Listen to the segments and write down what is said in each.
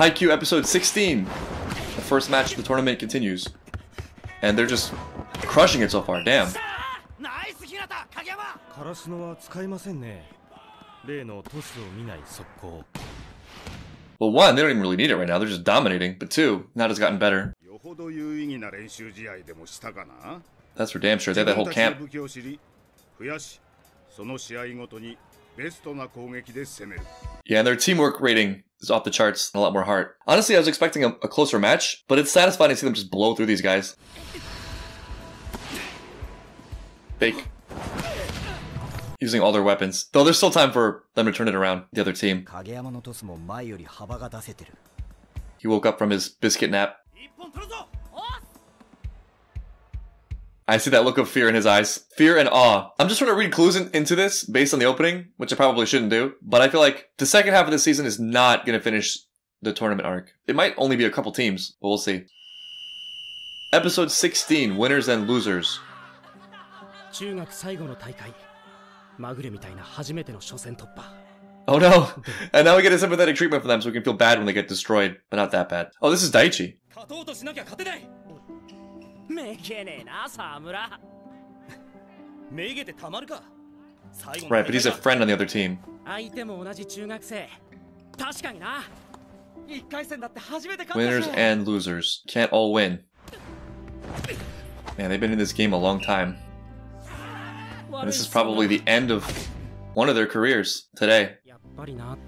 Haikyuu episode 16. The first match of the tournament continues. And they're just crushing it so far, damn. Well, one, they don't even really need it right now. They're just dominating. But two, Hinata's gotten better. That's for damn sure. They had that whole camp. Yeah, and their teamwork rating is off the charts and a lot more heart. Honestly, I was expecting a closer match, but it's satisfying to see them just blow through these guys. Fake. Using all their weapons. Though there's still time for them to turn it around, the other team. He woke up from his biscuit nap. I see that look of fear in his eyes. Fear and awe. I'm just trying to read clues into this based on the opening, which I probably shouldn't do. But I feel like the second half of this season is not going to finish the tournament arc. It might only be a couple teams, but we'll see. Episode 16, Winners and Losers. Oh no! And now we get a sympathetic treatment for them so we can feel bad when they get destroyed. But not that bad. Oh, this is Daichi. Right, but he's a friend on the other team. Winners and losers. Can't all win. Man, they've been in this game a long time. And this is probably the end of one of their careers today. Not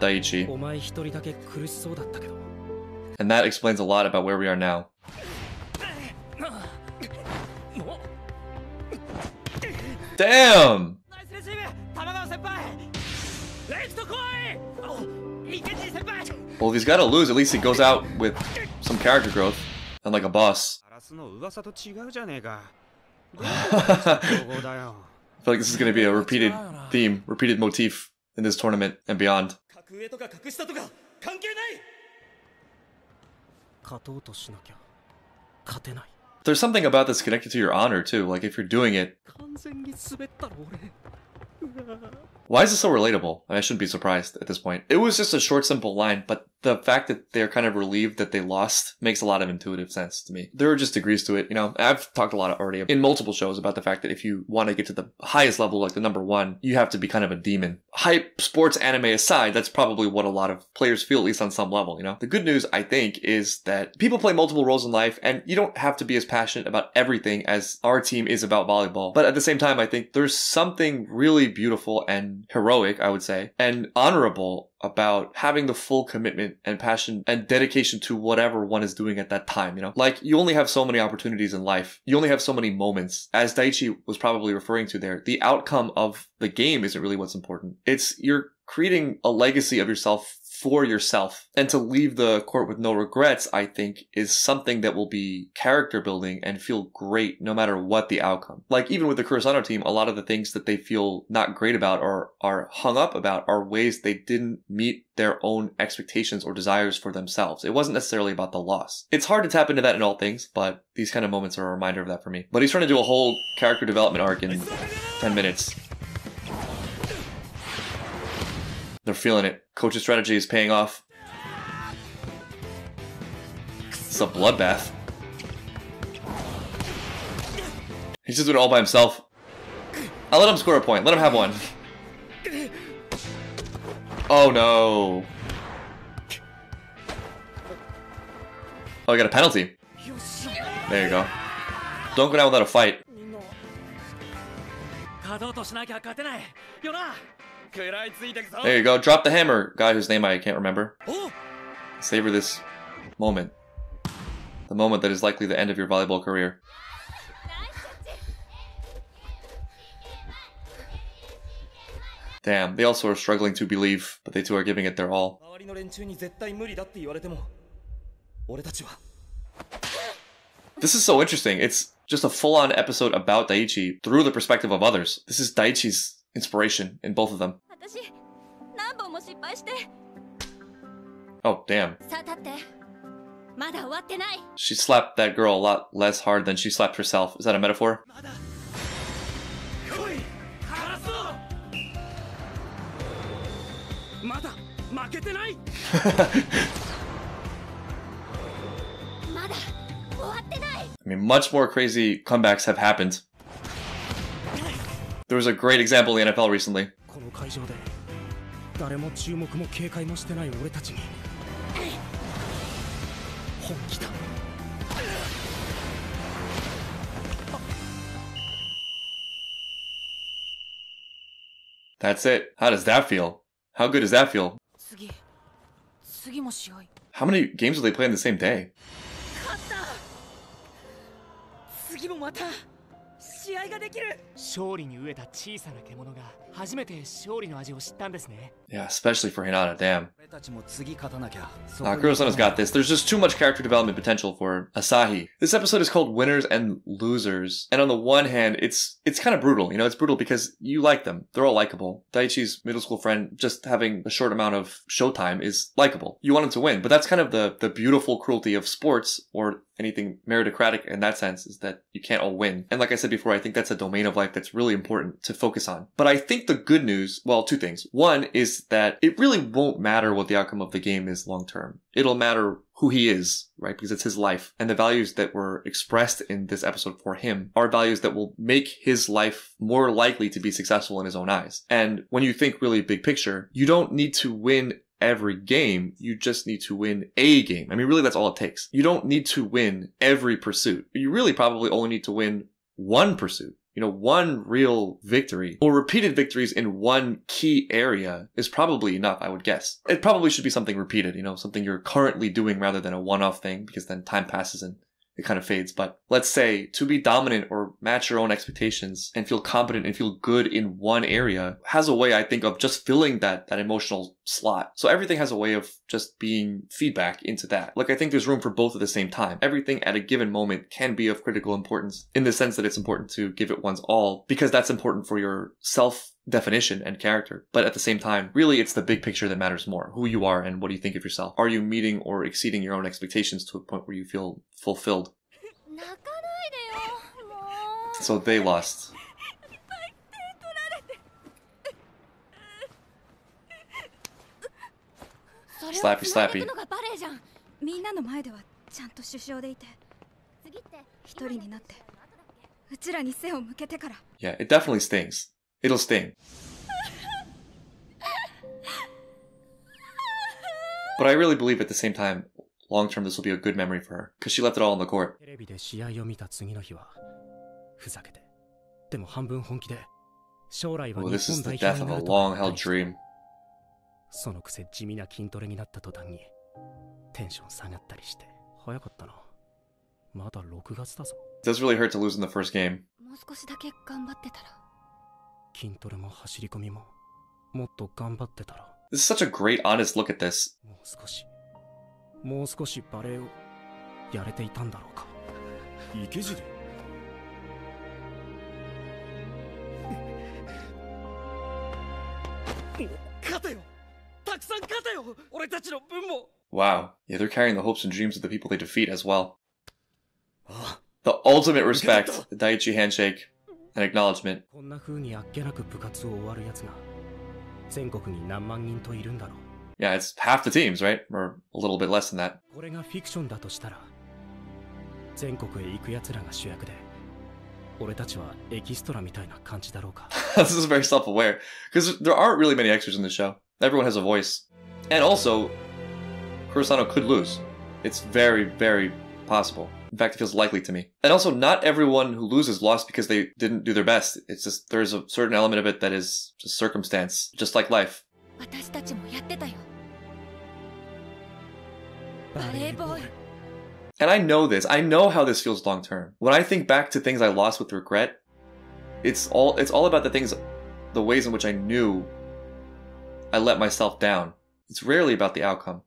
Daichi. And that explains a lot about where we are now. Damn! Well, if he's got to lose, at least he goes out with some character growth, unlike a boss. I feel like this is going to be a repeated motif in this tournament and beyond. There's something about this connected to your honor too, like if you're doing it. Why is this so relatable? I mean, I shouldn't be surprised at this point. It was just a short, simple line, but the fact that they're kind of relieved that they lost makes a lot of intuitive sense to me. There are just degrees to it, you know. I've talked a lot already in multiple shows about the fact that if you want to get to the highest level, like the number one, you have to be kind of a demon. Hype sports anime aside, that's probably what a lot of players feel, at least on some level, you know. The good news, I think, is that people play multiple roles in life, and you don't have to be as passionate about everything as our team is about volleyball. But at the same time, I think there's something really beautiful and heroic, I would say, and honorable about having the full commitment and passion and dedication to whatever one is doing at that time, you know? Like, you only have so many opportunities in life. You only have so many moments. As Daichi was probably referring to there, the outcome of the game isn't really what's important. It's you're creating a legacy of yourself for yourself. And to leave the court with no regrets, I think, is something that will be character building and feel great no matter what the outcome. Like, even with the Kurosano team, a lot of the things that they feel not great about or are hung up about are ways they didn't meet their own expectations or desires for themselves. It wasn't necessarily about the loss. It's hard to tap into that in all things, but these kind of moments are a reminder of that for me. But he's trying to do a whole character development arc in 10 minutes. They're feeling it. Coach's strategy is paying off. It's a bloodbath. He's just doing it all by himself. I'll let him score a point. Let him have one. Oh no. Oh, I got a penalty. There you go. Don't go down without a fight. There you go, drop the hammer. Guy whose name I can't remember. Savor this moment. The moment that is likely the end of your volleyball career. Damn, they also are struggling to believe, but they too are giving it their all. This is so interesting. It's just a full-on episode about Daichi through the perspective of others. This is Daichi's inspiration in both of them. Oh, damn. She slapped that girl a lot less hard than she slapped herself. Is that a metaphor? I mean, much more crazy comebacks have happened. There was a great example in the NFL recently. That's it. How does that feel? How good does that feel? How many games will they play in the same day? Yeah, especially for Hinata, damn. Kurosano's got this. There's just too much character development potential for Asahi. This episode is called Winners and Losers. And on the one hand, it's kind of brutal. You know, it's brutal because you like them. They're all likable. Daichi's middle school friend just having a short amount of showtime is likable. You want him to win, but that's kind of the beautiful cruelty of sports or anything meritocratic in that sense, is that you can't all win. And like I said before, I think that's a domain of life that's really important to focus on. But I think the good news, well, two things. One is that it really won't matter what the outcome of the game is long term. It'll matter who he is, right? Because it's his life. And the values that were expressed in this episode for him are values that will make his life more likely to be successful in his own eyes. And when you think really big picture, you don't need to win every game, you just need to win a game. I mean, really, that's all it takes. You don't need to win every pursuit. You really probably only need to win one pursuit. You know, one real victory or repeated victories in one key area is probably enough, I would guess. It probably should be something repeated, you know, something you're currently doing rather than a one-off thing, because then time passes and it kind of fades. But let's say to be dominant or match your own expectations and feel competent and feel good in one area has a way, I think, of just filling that emotional slot. So everything has a way of just being feedback into that. Like, I think there's room for both at the same time. Everything at a given moment can be of critical importance in the sense that it's important to give it one's all, because that's important for your self-definition and character. But at the same time, really, it's the big picture that matters more. Who you are and what do you think of yourself? Are you meeting or exceeding your own expectations to a point where you feel fulfilled? So they lost. Slappy, slappy. Yeah, it definitely stings. It'll sting. But I really believe at the same time, long term, this will be a good memory for her, because she left it all on the court. Oh, this is the death of a long-held dream. It does really hurt to lose in the first game. This is such a great, honest look at this. Wow. Yeah, they're carrying the hopes and dreams of the people they defeat as well. The ultimate respect, the Daichi handshake. An acknowledgement. Yeah, it's half the teams, right? Or a little bit less than that. This is very self-aware, because there aren't really many extras in the show. Everyone has a voice. And also, Kurosano could lose. It's very, very possible. In fact, it feels likely to me. And also, not everyone who loses lost because they didn't do their best. It's just, there's a certain element of it that is just circumstance, just like life. And I know this. I know how this feels long term. When I think back to things I lost with regret, it's all about the things, the ways in which I knew I let myself down. It's rarely about the outcome.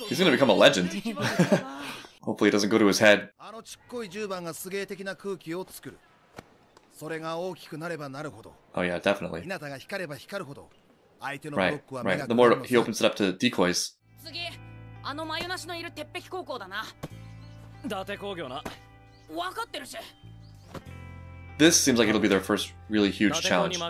He's gonna become a legend. Hopefully it doesn't go to his head. Oh yeah, definitely. Right. The more he opens it up to decoys. This seems like it'll be their first really huge challenge.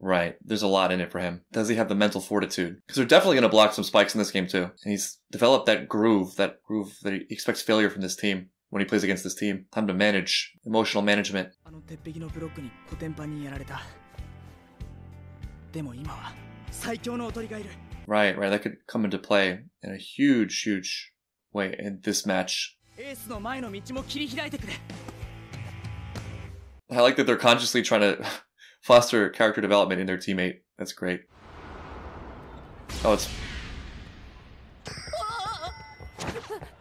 Right, there's a lot in it for him. Does he have the mental fortitude? Because they're definitely going to block some spikes in this game too. And he's developed that groove that he expects failure from this team when he plays against this team. Time to manage, emotional management. Right, that could come into play in a huge, huge way in this match. I like that they're consciously trying to foster character development in their teammate. That's great. Oh, it's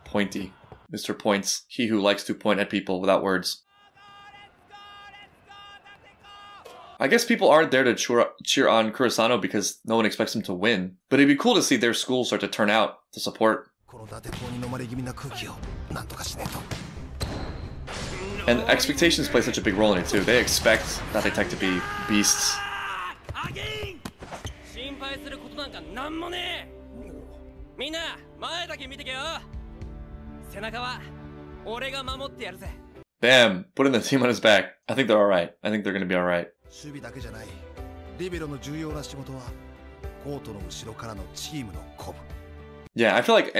pointy. Mr. Points. He who likes to point at people without words. I guess people aren't there to cheer on Kurosano because no one expects him to win. But it'd be cool to see their school start to turn out to support. And expectations play such a big role in it too. They expect that attack to be beasts. Bam! Putting the team on his back. I think they're alright. I think they're gonna be alright. Yeah, I feel like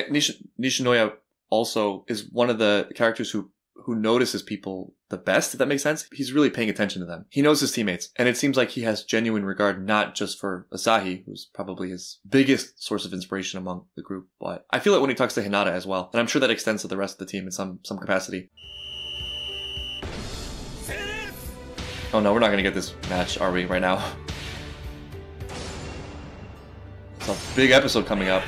Nishinoya also is one of the characters who notices people the best, if that makes sense. He's really paying attention to them. He knows his teammates, and it seems like he has genuine regard not just for Asahi, who's probably his biggest source of inspiration among the group, but I feel it when he talks to Hinata as well, and I'm sure that extends to the rest of the team in some capacity. Oh no, we're not going to get this match, are we, right now? It's a big episode coming up.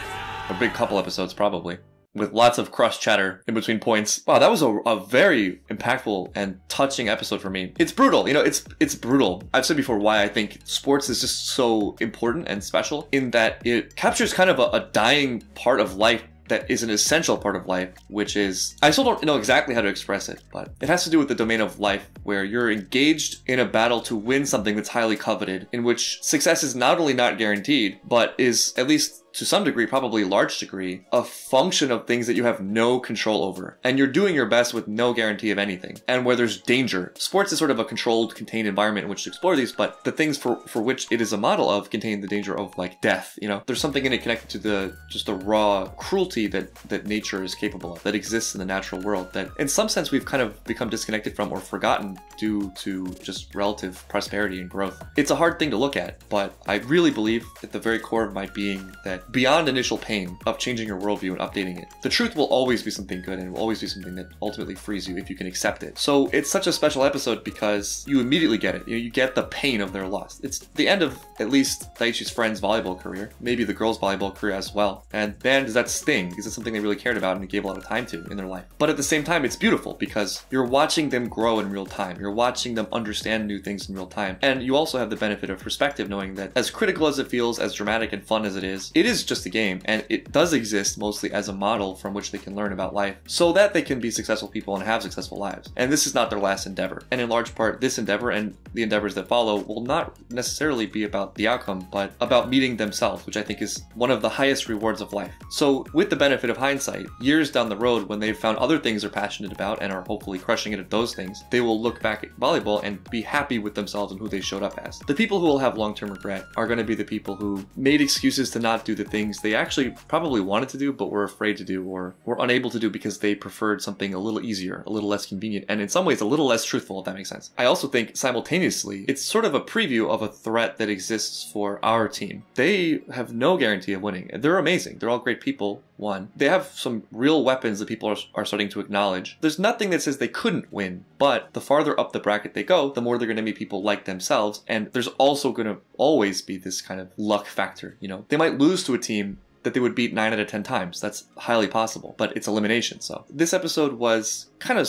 A big couple episodes, probably. With lots of cross chatter in between points. Wow, that was a very impactful and touching episode for me. It's brutal, you know, it's brutal. I've said before why I think sports is just so important and special in that it captures kind of a dying part of life that is an essential part of life, which is, I still don't know exactly how to express it, but it has to do with the domain of life where you're engaged in a battle to win something that's highly coveted, in which success is not only not guaranteed, but is at least to some degree, probably large degree, a function of things that you have no control over. And you're doing your best with no guarantee of anything. And where there's danger. Sports is sort of a controlled, contained environment in which to explore these, but the things for which it is a model of contain the danger of, like, death, you know? There's something in it connected to just the raw cruelty that nature is capable of, that exists in the natural world, that in some sense we've kind of become disconnected from or forgotten due to just relative prosperity and growth. It's a hard thing to look at, but I really believe at the very core of my being that beyond initial pain of changing your worldview and updating it, the truth will always be something good and will always be something that ultimately frees you if you can accept it. So it's such a special episode because you immediately get it. You know, you get the pain of their loss. It's the end of at least Daichi's friend's volleyball career, maybe the girls' volleyball career as well. And then does that sting? Is it something they really cared about and gave a lot of time to in their life? But at the same time, it's beautiful because you're watching them grow in real time. You're watching them understand new things in real time. And you also have the benefit of perspective, knowing that as critical as it feels, as dramatic and fun as it is just a game, and it does exist mostly as a model from which they can learn about life so that they can be successful people and have successful lives. And this is not their last endeavor. And in large part, this endeavor and the endeavors that follow will not necessarily be about the outcome, but about meeting themselves, which I think is one of the highest rewards of life. So with the benefit of hindsight, years down the road, when they've found other things they're passionate about and are hopefully crushing it at those things, they will look back at volleyball and be happy with themselves and who they showed up as. The people who will have long-term regret are going to be the people who made excuses to not do the things they actually probably wanted to do but were afraid to do or were unable to do because they preferred something a little easier, a little less convenient, and in some ways a little less truthful, if that makes sense. I also think simultaneously it's sort of a preview of a threat that exists for our team. They have no guarantee of winning. They're amazing. They're all great people. One, they have some real weapons that people are starting to acknowledge. There's nothing that says they couldn't win, but the farther up the bracket they go, the more they're going to meet people like themselves, and there's also going to always be this kind of luck factor, you know? They might lose to a team that they would beat 9 out of 10 times. That's highly possible, but it's elimination, so. This episode was kind of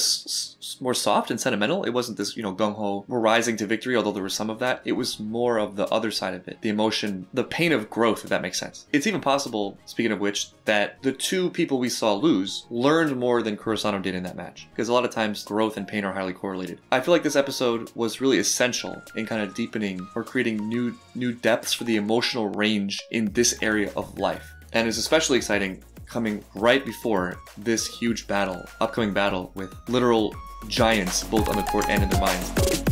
more soft and sentimental. It wasn't this, you know, gung-ho, we're rising to victory, although there was some of that. It was more of the other side of it, the emotion, the pain of growth, if that makes sense. It's even possible, speaking of which, that the two people we saw lose learned more than Kurosano did in that match, because a lot of times growth and pain are highly correlated. I feel like this episode was really essential in kind of deepening or creating new depths for the emotional range in this area of life. And it's especially exciting coming right before this huge battle, upcoming battle with literal giants, both on the court and in their minds.